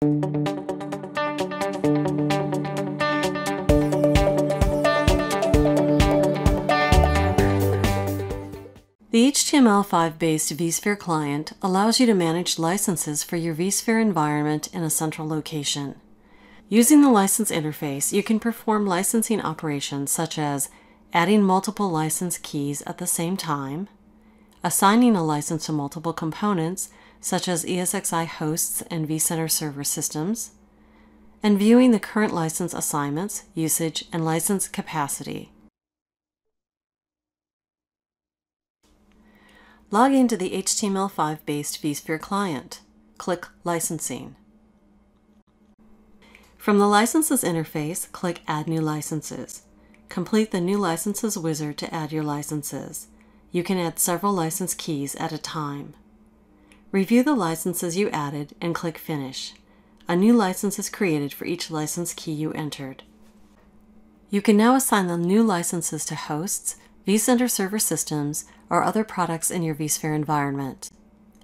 The HTML5-based vSphere Client allows you to manage licenses for your vSphere environment in a central location. Using the license interface, you can perform licensing operations such as adding multiple license keys at the same time, assigning a license to multiple components such as ESXi hosts and vCenter server systems, and viewing the current license assignments, usage, and license capacity. Log into the HTML5-based vSphere client. Click Licensing. From the Licenses interface, click Add New Licenses. Complete the New Licenses wizard to add your licenses. You can add several license keys at a time. Review the licenses you added and click Finish. A new license is created for each license key you entered. You can now assign the new licenses to hosts, vCenter server systems, or other products in your vSphere environment.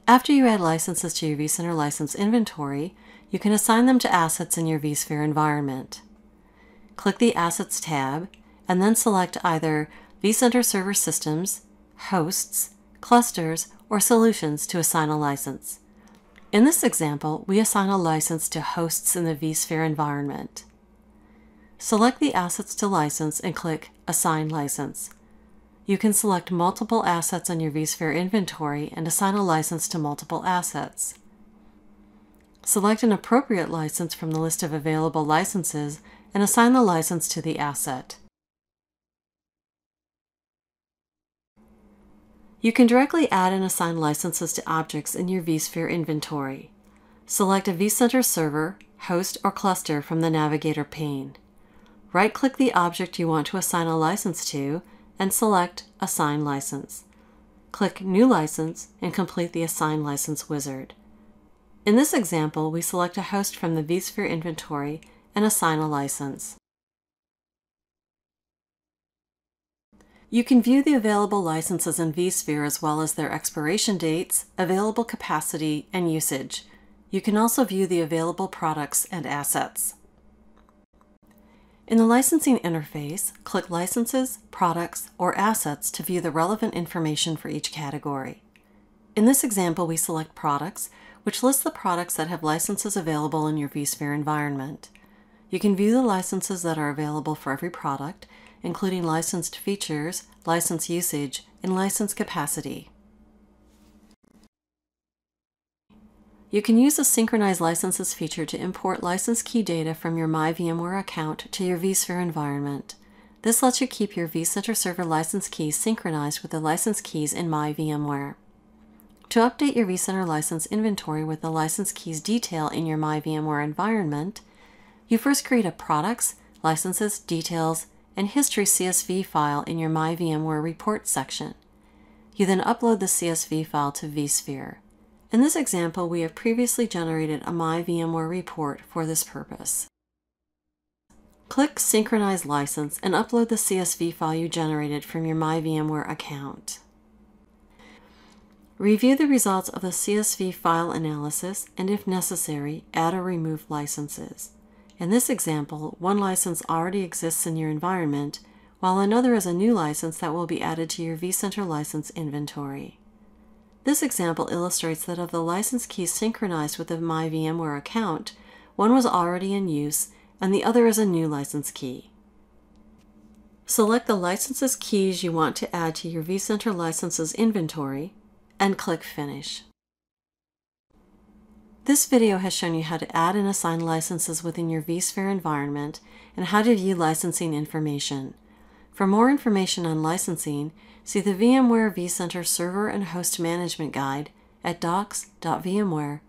After you add licenses to your vCenter license inventory, you can assign them to assets in your vSphere environment. Click the Assets tab, and then select either vCenter server systems, hosts, clusters, or solutions to assign a license. In this example, we assign a license to hosts in the vSphere environment. Select the assets to license and click Assign License. You can select multiple assets on your vSphere inventory and assign a license to multiple assets. Select an appropriate license from the list of available licenses and assign the license to the asset. You can directly add and assign licenses to objects in your vSphere inventory. Select a vCenter server, host, or cluster from the Navigator pane. Right-click the object you want to assign a license to and select Assign License. Click New License and complete the Assign License wizard. In this example, we select a host from the vSphere inventory and assign a license. You can view the available licenses in vSphere as well as their expiration dates, available capacity, and usage. You can also view the available products and assets. In the licensing interface, click Licenses, Products, or Assets to view the relevant information for each category. In this example, we select Products, which lists the products that have licenses available in your vSphere environment. You can view the licenses that are available for every product, including licensed features, license usage, and license capacity. You can use the Synchronize Licenses feature to import license key data from your My VMware account to your vSphere environment. This lets you keep your vCenter server license keys synchronized with the license keys in My VMware. To update your vCenter license inventory with the license keys detail in your My VMware environment, you first create a Products, Licenses, Details, and History CSV file in your My VMware Reports section. You then upload the CSV file to vSphere. In this example, we have previously generated a My VMware report for this purpose. Click Synchronize License and upload the CSV file you generated from your My VMware account. Review the results of the CSV file analysis and, if necessary, add or remove licenses. In this example, one license already exists in your environment, while another is a new license that will be added to your vCenter license inventory. This example illustrates that of the license keys synchronized with the My VMware account, one was already in use and the other is a new license key. Select the licenses keys you want to add to your vCenter licenses inventory and click Finish. This video has shown you how to add and assign licenses within your vSphere environment and how to view licensing information. For more information on licensing, see the VMware vCenter Server and Host Management Guide at docs.vmware.com.